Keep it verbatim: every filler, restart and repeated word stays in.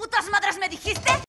putos madres me dijiste?